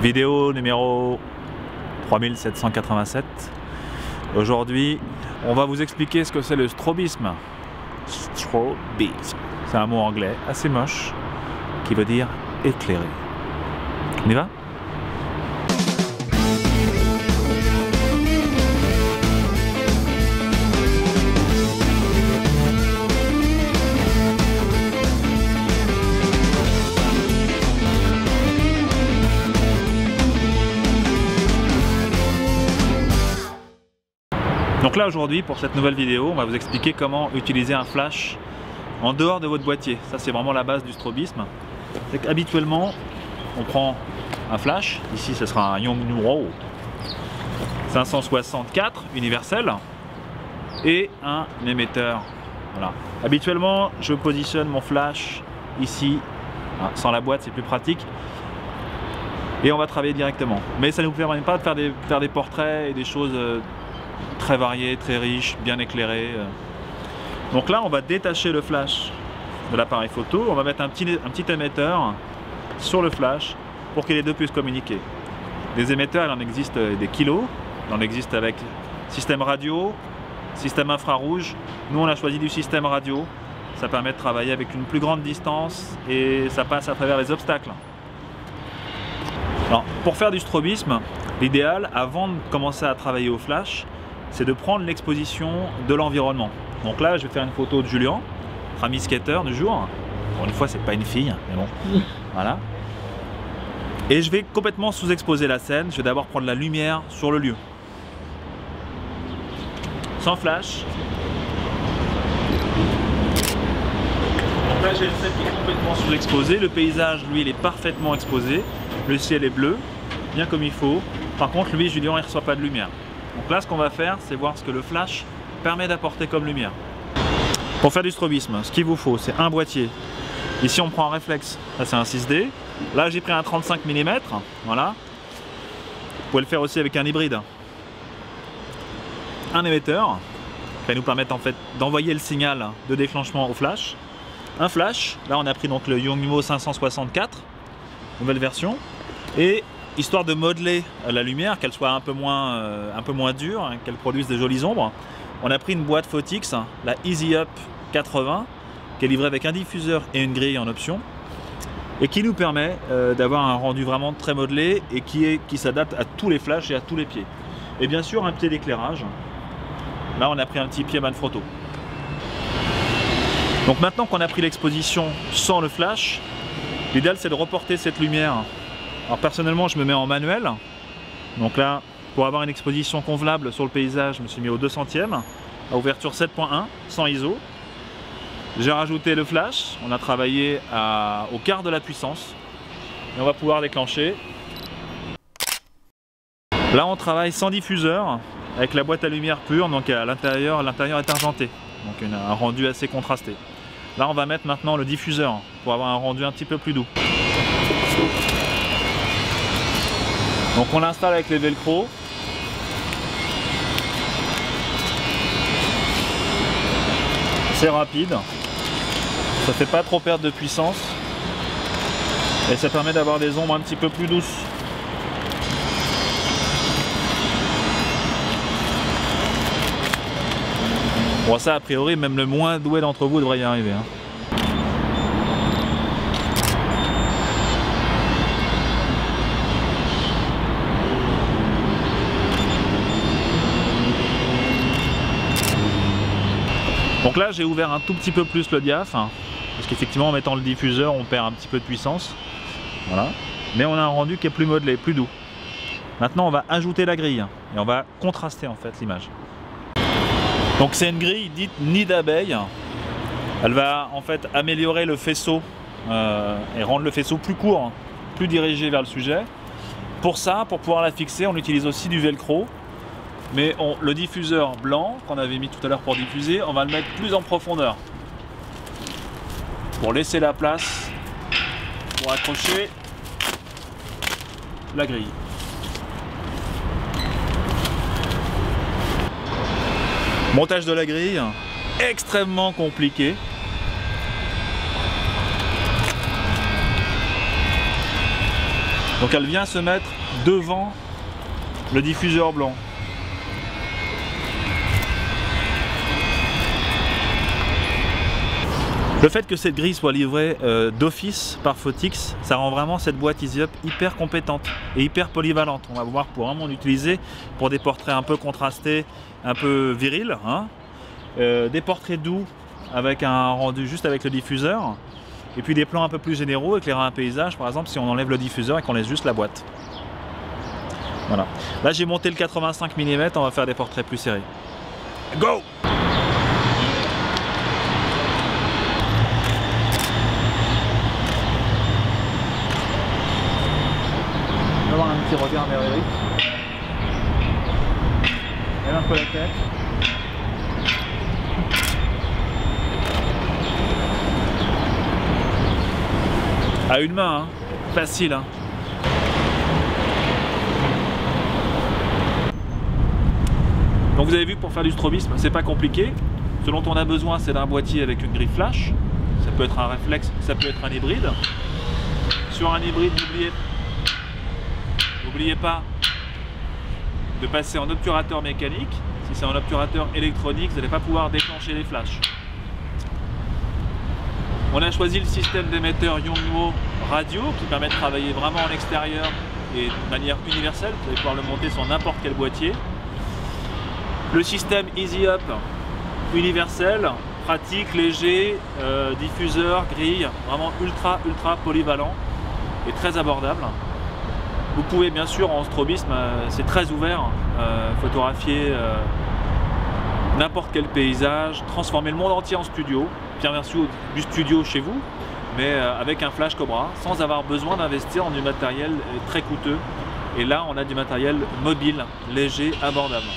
Vidéo numéro 3787. Aujourd'hui, on va vous expliquer ce que c'est le strobisme. Strobisme, c'est un mot anglais assez moche qui veut dire éclairé. On y va ? Donc là aujourd'hui, pour cette nouvelle vidéo, on va vous expliquer comment utiliser un flash en dehors de votre boîtier. Ça c'est vraiment la base du strobisme. C'est qu'habituellement, on prend un flash, ici ce sera un Yongnuo 564 universel et un émetteur. Voilà. Habituellement, je positionne mon flash ici, sans la boîte c'est plus pratique. Et on va travailler directement. Mais ça ne nous permet pas de faire des portraits et des choses très varié, très riche, bien éclairé. Donc là, on va détacher le flash de l'appareil photo, on va mettre un petit émetteur sur le flash pour que les deux puissent communiquer. Des émetteurs, il en existe des kilos, il en existe avec système radio, système infrarouge. Nous, on a choisi du système radio, ça permet de travailler avec une plus grande distance et ça passe à travers les obstacles. Alors, pour faire du strobisme, l'idéal, avant de commencer à travailler au flash, c'est de prendre l'exposition de l'environnement. Donc là, je vais faire une photo de Julien, Rami Skater du jour. Bon, une fois, c'est pas une fille, mais bon, voilà. Et je vais complètement sous-exposer la scène. Je vais d'abord prendre la lumière sur le lieu. Sans flash. Donc là, j'ai le ciel qui est complètement sous-exposé. Le paysage, lui, il est parfaitement exposé. Le ciel est bleu, bien comme il faut. Par contre, lui, Julien, il ne reçoit pas de lumière. Donc là, ce qu'on va faire, c'est voir ce que le flash permet d'apporter comme lumière. Pour faire du strobisme, ce qu'il vous faut, c'est un boîtier. Ici, on prend un réflexe. Là, c'est un 6D. Là, j'ai pris un 35 mm. Voilà. Vous pouvez le faire aussi avec un hybride. Un émetteur qui va nous permettre en fait d'envoyer le signal de déclenchement au flash. Un flash. Là, on a pris donc le Yongnuo 564, nouvelle version. Et histoire de modeler la lumière, qu'elle soit un peu moins dure, qu'elle produise des jolies ombres, on a pris une boîte Photix, la Easy Up 80, qui est livrée avec un diffuseur et une grille en option, et qui nous permet d'avoir un rendu vraiment très modelé et qui s'adapte à tous les flashs et à tous les pieds. Et bien sûr, un pied d'éclairage. Là, on a pris un petit pied Manfrotto. Donc maintenant qu'on a pris l'exposition sans le flash, l'idéal c'est de reporter cette lumière. Alors personnellement, je me mets en manuel, donc là, pour avoir une exposition convenable sur le paysage, je me suis mis au 200e, à ouverture 7.1, sans ISO. J'ai rajouté le flash, on a travaillé au quart de la puissance, et on va pouvoir déclencher. Là, on travaille sans diffuseur, avec la boîte à lumière pure, donc à l'intérieur est argenté, donc un rendu assez contrasté. Là, on va mettre maintenant le diffuseur, pour avoir un rendu un petit peu plus doux. Donc on l'installe avec les velcro. C'est rapide, ça fait pas trop perdre de puissance et ça permet d'avoir des ombres un petit peu plus douces. Bon, ça a priori même le moins doué d'entre vous devrait y arriver, hein. Donc là, j'ai ouvert un tout petit peu plus le diaph, hein, parce qu'effectivement en mettant le diffuseur, on perd un petit peu de puissance. Voilà. Mais on a un rendu qui est plus modelé, plus doux. Maintenant, on va ajouter la grille et on va contraster en fait l'image. Donc c'est une grille dite nid d'abeille. Elle va en fait améliorer le faisceau et rendre le faisceau plus court, hein, plus dirigé vers le sujet. Pour ça, pour pouvoir la fixer, on utilise aussi du velcro. Mais le diffuseur blanc qu'on avait mis tout à l'heure pour diffuser, on va le mettre plus en profondeur pour laisser la place pour accrocher la grille. Montage de la grille, extrêmement compliqué. Donc elle vient se mettre devant le diffuseur blanc. Le fait que cette grille soit livrée d'office par Photix, ça rend vraiment cette boîte Easy Up hyper compétente et hyper polyvalente. On va voir pour vraiment l'utiliser pour des portraits un peu contrastés, un peu virils, hein, des portraits doux avec un rendu juste avec le diffuseur, et puis des plans un peu plus généraux, éclairer un paysage par exemple si on enlève le diffuseur et qu'on laisse juste la boîte. Voilà. Là j'ai monté le 85 mm, on va faire des portraits plus serrés. Go! On va avoir un petit regard vers Eric. Elle a un peu la tête. À une main, hein. Facile. Hein. Donc vous avez vu, pour faire du strobisme, c'est pas compliqué. Ce dont on a besoin, c'est d'un boîtier avec une grille flash. Ça peut être un réflexe, ça peut être un hybride. Sur un hybride, n'oubliez pas de passer en obturateur mécanique. Si c'est en obturateur électronique, vous n'allez pas pouvoir déclencher les flashs. On a choisi le système d'émetteur Yongnuo radio qui permet de travailler vraiment en extérieur et de manière universelle. Vous allez pouvoir le monter sur n'importe quel boîtier. Le système Easy Up universel, pratique, léger, diffuseur, grille, vraiment ultra polyvalent et très abordable. Vous pouvez bien sûr en strobisme, c'est très ouvert, photographier n'importe quel paysage, transformer le monde entier en studio. Bien sûr du studio chez vous, mais avec un flash Cobra, sans avoir besoin d'investir en du matériel très coûteux. Et là, on a du matériel mobile, léger, abordable.